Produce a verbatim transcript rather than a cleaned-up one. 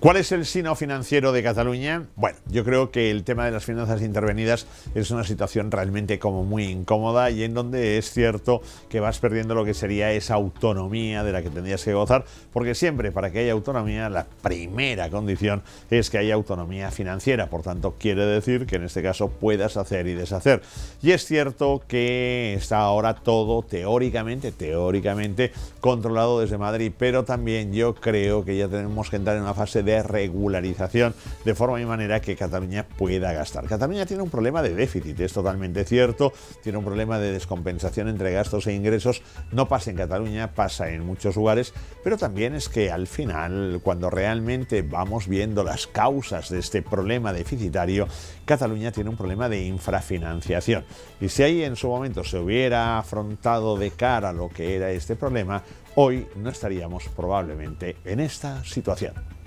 ¿Cuál es el signo financiero de Cataluña? Bueno, yo creo que el tema de las finanzas intervenidas es una situación realmente como muy incómoda y en donde es cierto que vas perdiendo lo que sería esa autonomía de la que tendrías que gozar, porque siempre para que haya autonomía la primera condición es que haya autonomía financiera, por tanto quiere decir que en este caso puedas hacer y deshacer. Y es cierto que está ahora todo teóricamente, teóricamente controlado desde Madrid, pero también yo creo que ya tenemos que entrar en una fase de de regularización, de forma y manera que Cataluña pueda gastar. Cataluña tiene un problema de déficit, es totalmente cierto, tiene un problema de descompensación entre gastos e ingresos, no pasa en Cataluña, pasa en muchos lugares, pero también es que al final, cuando realmente vamos viendo las causas de este problema deficitario, Cataluña tiene un problema de infrafinanciación. Y si ahí en su momento se hubiera afrontado de cara a lo que era este problema, hoy no estaríamos probablemente en esta situación.